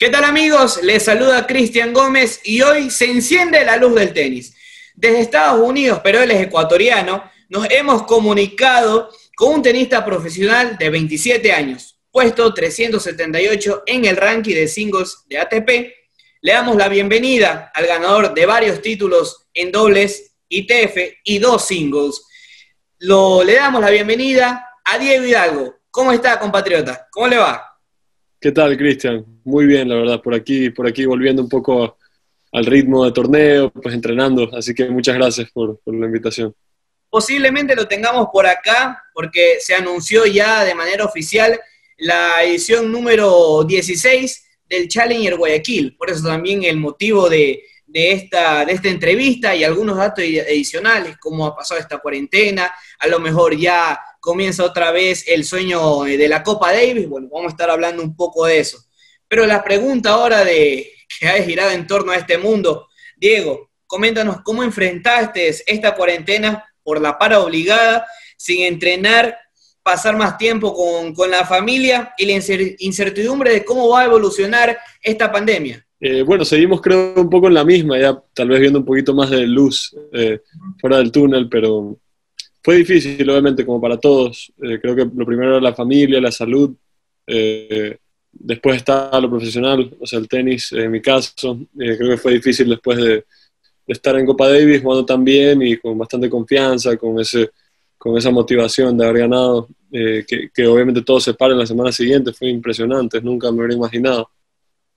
¿Qué tal amigos? Les saluda Christian Gómez y hoy se enciende la luz del tenis. Desde Estados Unidos, pero él es ecuatoriano, nos hemos comunicado con un tenista profesional de 27 años, puesto 378 en el ranking de singles de ATP. Le damos la bienvenida al ganador de varios títulos en dobles, ITF y dos singles. Le damos la bienvenida a Diego Hidalgo. ¿Cómo está, compatriota? ¿Cómo le va? ¿Qué tal, Cristian? Muy bien, la verdad, por aquí volviendo un poco al ritmo de torneo, pues entrenando, así que muchas gracias por la invitación. Posiblemente lo tengamos por acá, porque se anunció ya de manera oficial la edición número 16 del Challenger Guayaquil, por eso también el motivo de esta entrevista y algunos datos adicionales, cómo ha pasado esta cuarentena, a lo mejor ya comienza otra vez el sueño de la Copa Davis, bueno, vamos a estar hablando un poco de eso. Pero la pregunta ahora que ha girado en torno a este mundo, Diego, coméntanos cómo enfrentaste esta cuarentena por la para obligada, sin entrenar, pasar más tiempo con la familia y la incertidumbre de cómo va a evolucionar esta pandemia. Bueno, seguimos creo un poco en la misma, ya tal vez viendo un poquito más de luz fuera del túnel, pero fue difícil obviamente como para todos, creo que lo primero era la familia, la salud, después está lo profesional, o sea el tenis en mi caso, creo que fue difícil después de estar en Copa Davis jugando tan bien y con bastante confianza, con esa motivación de haber ganado, que obviamente todo se para en la semana siguiente, fue impresionante, nunca me habría imaginado.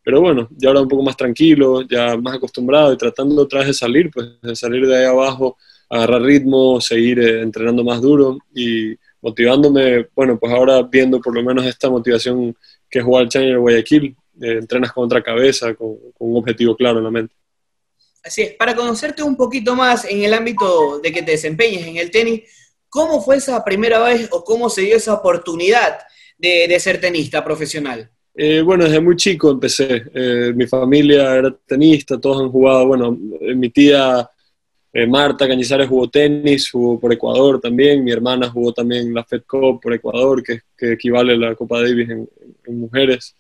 Pero bueno, ya ahora un poco más tranquilo, ya más acostumbrado y tratando otra vez de salir, pues de salir de ahí abajo, agarrar ritmo, seguir entrenando más duro y motivándome, bueno, pues ahora viendo por lo menos esta motivación que es jugar al Challenger Guayaquil, entrenas con otra cabeza, con un objetivo claro en la mente. Así es, para conocerte un poquito más en el ámbito de que te desempeñes en el tenis, ¿cómo fue esa primera vez o cómo se dio esa oportunidad de ser tenista profesional? Bueno, desde muy chico empecé, mi familia era tenista, todos han jugado, bueno, mi tía Marta Cañizares jugó tenis, jugó por Ecuador también, mi hermana jugó también la Fed Cup por Ecuador, que equivale a la Copa Davis en mujeres,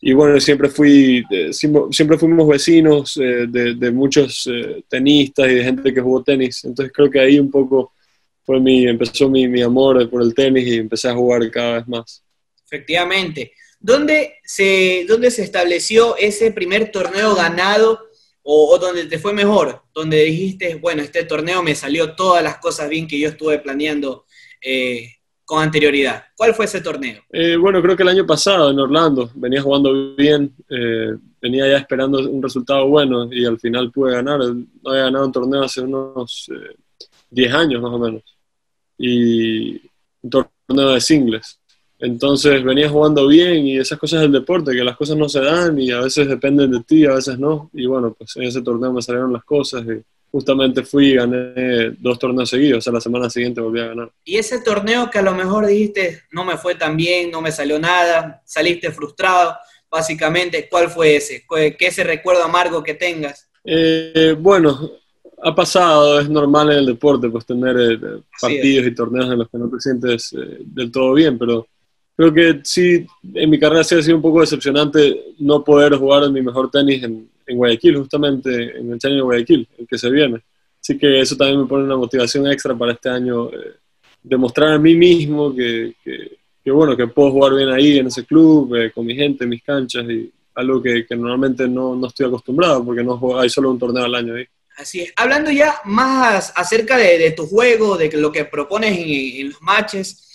y bueno, siempre fuimos vecinos de muchos tenistas y de gente que jugó tenis, entonces creo que ahí un poco fue empezó mi amor por el tenis y empecé a jugar cada vez más. Efectivamente. ¿Dónde se estableció ese primer torneo ganado o donde te fue mejor? Donde dijiste, bueno, este torneo me salió todas las cosas bien que yo estuve planeando con anterioridad. ¿Cuál fue ese torneo? Bueno, creo que el año pasado en Orlando. Venía jugando bien, venía ya esperando un resultado bueno y al final pude ganar. No había ganado un torneo hace unos 10 años más o menos. Y un torneo de singles. Entonces venía jugando bien y esas cosas del deporte, que las cosas no se dan y a veces dependen de ti, a veces no. Y bueno, pues en ese torneo me salieron las cosas y justamente fui y gané dos torneos seguidos, o sea, la semana siguiente volví a ganar. Y ese torneo que a lo mejor dijiste, no me fue tan bien, no me salió nada, saliste frustrado, básicamente, ¿cuál fue ese? ¿Qué ese recuerdo amargo que tengas? Bueno, ha pasado, es normal en el deporte pues tener partidos y torneos en los que no te sientes del todo bien, pero creo que sí, en mi carrera sí ha sido un poco decepcionante no poder jugar mi mejor tenis en Guayaquil, justamente en el Challenger Guayaquil, el que se viene. Así que eso también me pone una motivación extra para este año, demostrar a mí mismo que bueno, que puedo jugar bien ahí, en ese club, con mi gente, mis canchas, y algo que normalmente no estoy acostumbrado, porque no hay solo un torneo al año ahí. Así es. Hablando ya más acerca de tu juego, de lo que propones en los matches,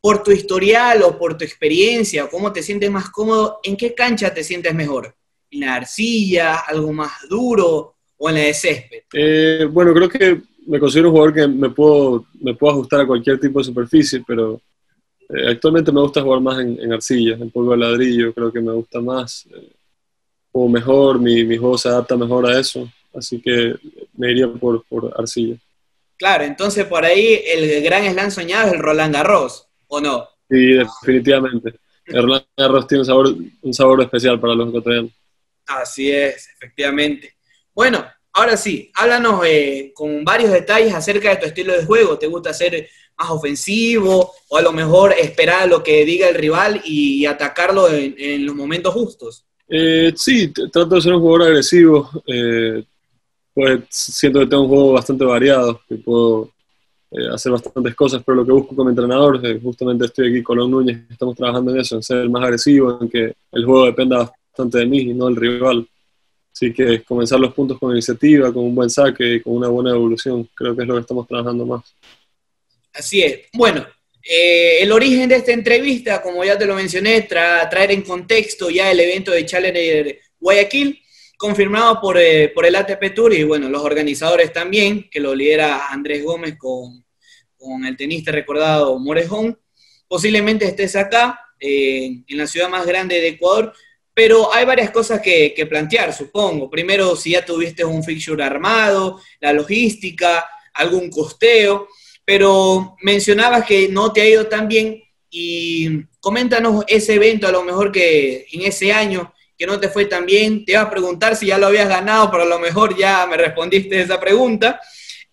por tu historial o por tu experiencia, ¿cómo te sientes más cómodo? ¿En qué cancha te sientes mejor? ¿En la arcilla, algo más duro o en la de césped? Bueno, creo que me considero un jugador que me puedo ajustar a cualquier tipo de superficie, pero actualmente me gusta jugar más en arcilla, en polvo de ladrillo, creo que me gusta más, o mejor, mi juego se adapta mejor a eso, así que me iría por arcilla. Claro, entonces por ahí el gran slam soñado es el Roland Garros, ¿o no? Sí, definitivamente. El Roland Garros tiene un sabor especial para los ecuatorianos. Así es, efectivamente. Bueno, ahora sí, háblanos con varios detalles acerca de tu estilo de juego. ¿Te gusta hacer más ofensivo, o a lo mejor esperar a lo que diga el rival y atacarlo en los momentos justos? Sí, trato de ser un jugador agresivo, pues siento que tengo un juego bastante variado, que puedo hacer bastantes cosas, pero lo que busco como entrenador, justamente estoy aquí con Colón Núñez, estamos trabajando en eso, en ser más agresivo, en que el juego dependa bastante de mí y no del rival. Así que comenzar los puntos con iniciativa, con un buen saque, con una buena evolución, creo que es lo que estamos trabajando más. Así es. Bueno, el origen de esta entrevista, como ya te lo mencioné, traer en contexto ya el evento de Challenger Guayaquil, confirmado por el ATP Tour y bueno, los organizadores también, que lo lidera Andrés Gómez con el tenista recordado Morejón. Posiblemente estés acá, en la ciudad más grande de Ecuador, pero hay varias cosas que plantear, supongo. Primero, si ya tuviste un fixture armado, la logística, algún costeo, pero mencionabas que no te ha ido tan bien y coméntanos ese evento, a lo mejor que en ese año que no te fue tan bien. Te iba a preguntar si ya lo habías ganado, pero a lo mejor ya me respondiste esa pregunta.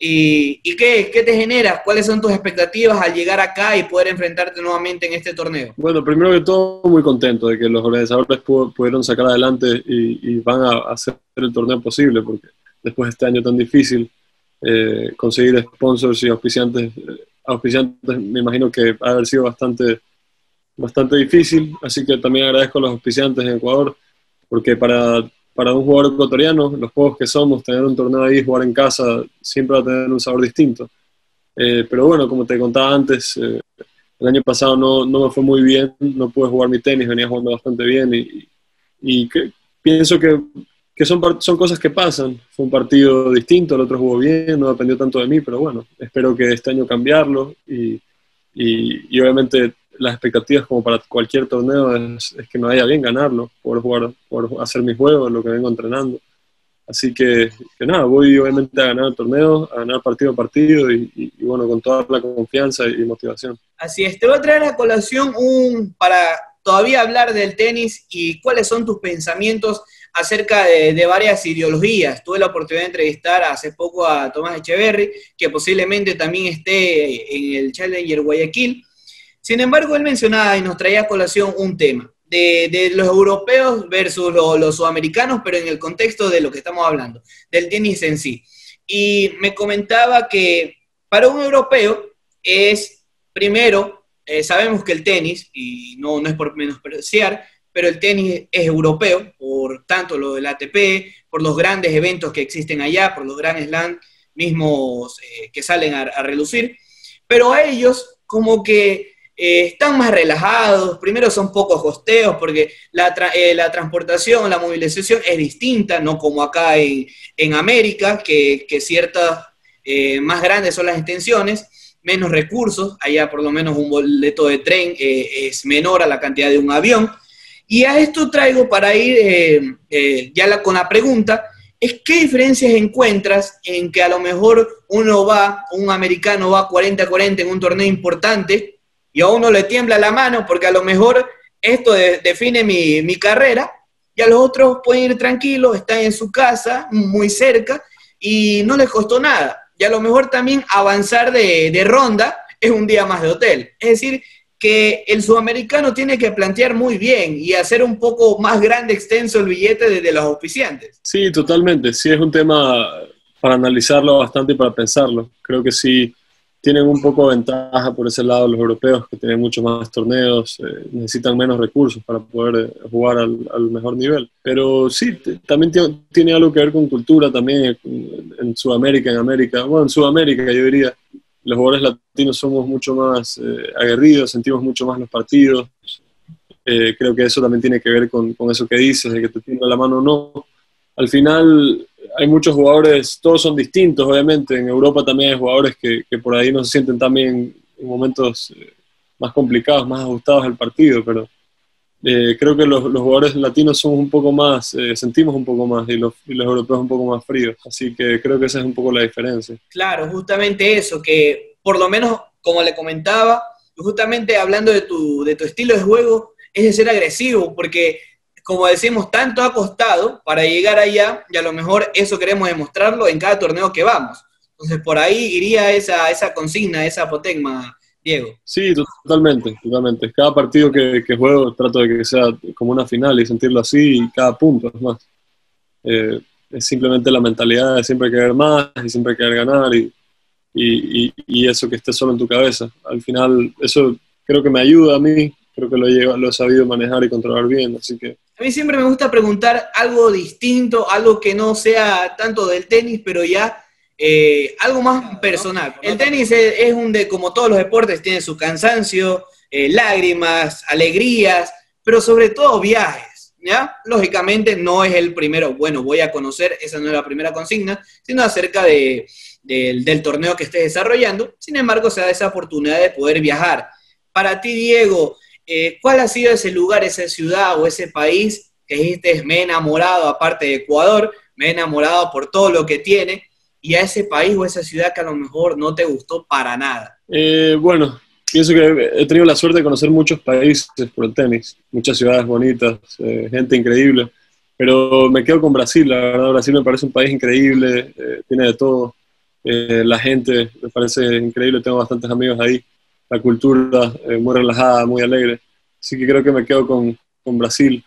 ¿Y qué te genera? ¿Cuáles son tus expectativas al llegar acá y poder enfrentarte nuevamente en este torneo? Bueno, primero que todo, muy contento de que los organizadores pudieron sacar adelante y van a hacer el torneo posible, porque después de este año tan difícil, conseguir sponsors y auspiciantes me imagino que ha haber sido bastante difícil, así que también agradezco a los auspiciantes en Ecuador, porque para un jugador ecuatoriano, los juegos que somos, tener un torneo ahí, jugar en casa, siempre va a tener un sabor distinto. Pero bueno, como te contaba antes, el año pasado no me fue muy bien, no pude jugar mi tenis, venía jugando bastante bien y pienso que son cosas que pasan. Fue un partido distinto, el otro jugó bien, no dependió tanto de mí, pero bueno, espero que este año cambiarlo y obviamente las expectativas como para cualquier torneo es que me vaya bien ganarlo, poder jugar, poder hacer mis juegos, lo que vengo entrenando. Así que nada, voy obviamente a ganar el torneo, a ganar partido a partido y bueno, con toda la confianza y motivación. Así es, te voy a traer a colación para todavía hablar del tenis y cuáles son tus pensamientos acerca de varias ideologías. Tuve la oportunidad de entrevistar hace poco a Tomás Echeverry, que posiblemente también esté en el Challenger Guayaquil. Sin embargo, él mencionaba y nos traía a colación un tema de los europeos versus los sudamericanos, pero en el contexto de lo que estamos hablando, del tenis en sí. Y me comentaba que para un europeo es, primero, sabemos que el tenis, y no es por menospreciar, pero el tenis es europeo, por tanto lo del ATP, por los grandes eventos que existen allá, por los Grand Slam mismos que salen a relucir, pero a ellos como que están más relajados. Primero son pocos costeos porque la transportación, la movilización es distinta, no como acá en América, que ciertas más grandes son las extensiones, menos recursos. Allá por lo menos un boleto de tren es menor a la cantidad de un avión. Y a esto traigo para ir ya con la pregunta, es ¿qué diferencias encuentras en que a lo mejor un americano va 40-40 en un torneo importante y a uno le tiembla la mano porque a lo mejor esto define mi carrera, y a los otros pueden ir tranquilos, están en su casa, muy cerca, y no les costó nada? Y a lo mejor también avanzar de ronda es un día más de hotel. Es decir, que el sudamericano tiene que plantear muy bien y hacer un poco más grande, extenso el billete desde los auspiciantes. Sí, totalmente. Sí, es un tema para analizarlo bastante y para pensarlo. Creo que sí. Tienen un poco de ventaja por ese lado los europeos, que tienen muchos más torneos, necesitan menos recursos para poder jugar al mejor nivel. Pero sí, también tiene algo que ver con cultura también en Sudamérica, en América. Bueno, en Sudamérica yo diría, los jugadores latinos somos mucho más aguerridos, sentimos mucho más los partidos. Creo que eso también tiene que ver con eso que dices, de que te tiembla la mano o no. Al final hay muchos jugadores, todos son distintos obviamente, en Europa también hay jugadores que por ahí no se sienten tan bien en momentos más complicados, más ajustados al partido, pero creo que los jugadores latinos somos un poco más, sentimos un poco más, y los europeos un poco más fríos, así que creo que esa es un poco la diferencia. Claro, justamente eso, que por lo menos, como le comentaba, justamente hablando de tu estilo de juego, es de ser agresivo, porque como decimos, tanto ha costado para llegar allá, y a lo mejor eso queremos demostrarlo en cada torneo que vamos. Entonces, por ahí iría esa consigna, esa apotegma, Diego. Sí, totalmente. Cada partido que juego trato de que sea como una final y sentirlo así, y cada punto es más. Es simplemente la mentalidad de siempre querer más y siempre querer ganar y eso que esté solo en tu cabeza. Al final, eso creo que me ayuda a mí, creo que lo he sabido manejar y controlar bien, así que... A mí siempre me gusta preguntar algo distinto, algo que no sea tanto del tenis, pero ya algo más personal. El tenis es un de, como todos los deportes, tiene su cansancio, lágrimas, alegrías, pero sobre todo viajes, ¿ya? Lógicamente no es el primero, bueno, voy a conocer, esa no es la primera consigna, sino acerca del torneo que estés desarrollando. Sin embargo, se da esa oportunidad de poder viajar. Para ti, Diego, ¿cuál ha sido ese lugar, esa ciudad o ese país que dijiste, me he enamorado, aparte de Ecuador, me he enamorado por todo lo que tiene, y a ese país o esa ciudad que a lo mejor no te gustó para nada? Bueno, pienso que he tenido la suerte de conocer muchos países por el tenis, muchas ciudades bonitas, gente increíble, pero me quedo con Brasil, la verdad. Brasil me parece un país increíble, tiene de todo, la gente me parece increíble, tengo bastantes amigos ahí. La cultura muy relajada, muy alegre. Así que creo que me quedo con Brasil,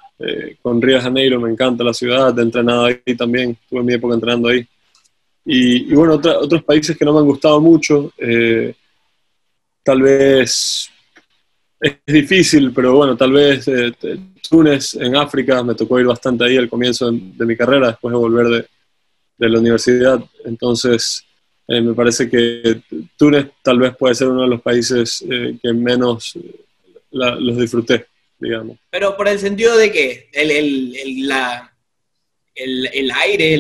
con Río de Janeiro, me encanta la ciudad, he entrenado ahí también, tuve mi época entrenando ahí. Y bueno, otros países que no me han gustado mucho, tal vez es difícil, pero bueno, tal vez Túnez en África, me tocó ir bastante ahí al comienzo de mi carrera, después de volver de la universidad, entonces... me parece que Túnez tal vez puede ser uno de los países que menos los disfruté, digamos. Pero por el sentido de que el aire,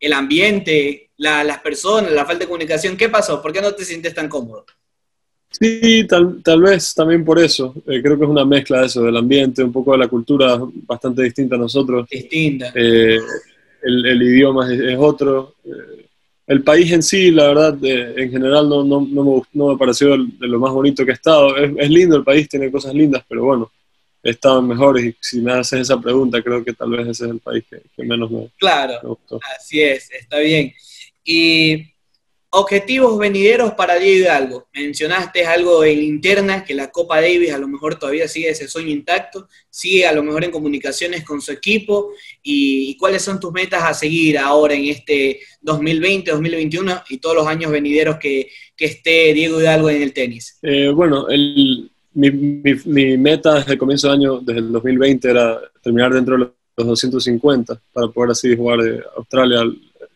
el ambiente, las personas, la falta de comunicación, ¿qué pasó? ¿Por qué no te sientes tan cómodo? Sí, tal vez también por eso. Creo que es una mezcla de eso, del ambiente, un poco de la cultura, bastante distinta a nosotros. Distinta. El idioma es otro. El país en sí, la verdad, en general no me pareció de lo más bonito que he estado. Es lindo el país, tiene cosas lindas, pero bueno, he estado mejor y si me haces esa pregunta, creo que tal vez ese es el país que menos me, claro, me gustó. Así es, está bien. Y objetivos venideros para Diego Hidalgo. Mencionaste algo en interna, que la Copa Davis a lo mejor todavía sigue ese sueño intacto, sigue a lo mejor en comunicaciones con su equipo, y cuáles son tus metas a seguir ahora en este 2020, 2021 y todos los años venideros que esté Diego Hidalgo en el tenis. Bueno, mi meta desde el comienzo de año, desde el 2020, era terminar dentro de los 250 para poder así jugar Australia,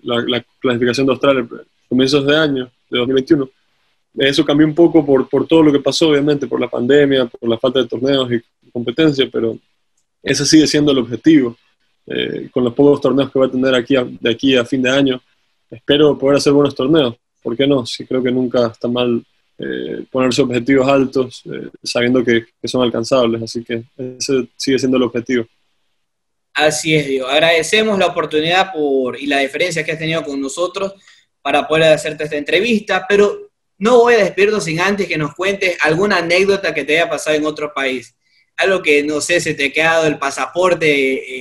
la clasificación de Australia comienzos de año, de 2021. Eso cambió un poco por todo lo que pasó, obviamente, por la pandemia, por la falta de torneos y competencia, pero ese sigue siendo el objetivo. Con los pocos torneos que voy a tener de aquí a fin de año, espero poder hacer buenos torneos. ¿Por qué no? Sí, creo que nunca está mal ponerse objetivos altos, sabiendo que son alcanzables, así que ese sigue siendo el objetivo. Así es, Diego. Agradecemos la oportunidad y la diferencia que has tenido con nosotros para poder hacerte esta entrevista, pero no voy a despedirnos sin antes que nos cuentes alguna anécdota que te haya pasado en otro país. Algo que, no sé, se te ha quedado el pasaporte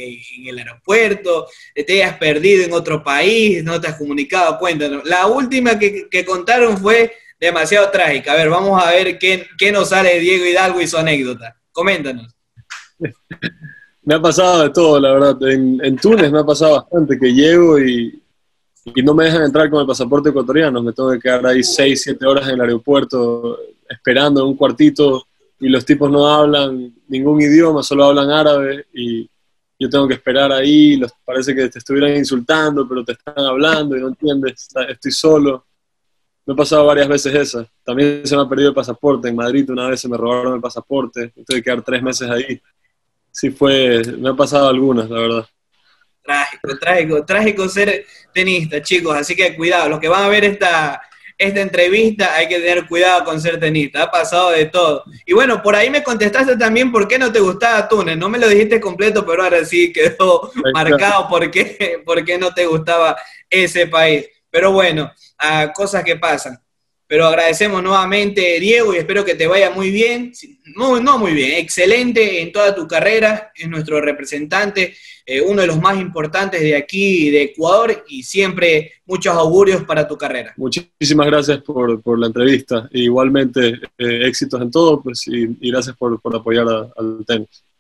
en el aeropuerto, te hayas perdido en otro país, no te has comunicado, cuéntanos. La última que contaron fue demasiado trágica. A ver, vamos a ver qué nos sale de Diego Hidalgo y su anécdota. Coméntanos. Me ha pasado de todo, la verdad. En Túnez me ha pasado bastante, que llego y no me dejan entrar con el pasaporte ecuatoriano, me tengo que quedar ahí 6, 7 horas en el aeropuerto esperando en un cuartito y los tipos no hablan ningún idioma, solo hablan árabe y yo tengo que esperar ahí, parece que te estuvieran insultando pero te están hablando y no entiendes, estoy solo. Me ha pasado varias veces esa, también se me ha perdido el pasaporte, en Madrid una vez se me robaron el pasaporte, me tuve que quedar 3 meses ahí. Sí fue, me han pasado algunas, la verdad. Trágico ser tenista, chicos, así que cuidado, los que van a ver esta entrevista hay que tener cuidado con ser tenista, ha pasado de todo. Y bueno, por ahí me contestaste también por qué no te gustaba Túnez, no me lo dijiste completo, pero ahora sí quedó marcado por qué no te gustaba ese país. Pero bueno, cosas que pasan. Pero agradecemos nuevamente, Diego, y espero que te vaya muy bien. No muy bien, excelente en toda tu carrera. Es nuestro representante, uno de los más importantes de aquí, de Ecuador, y siempre muchos augurios para tu carrera. Muchísimas gracias por la entrevista. Igualmente, éxitos en todo, pues, y gracias por apoyar al tenis.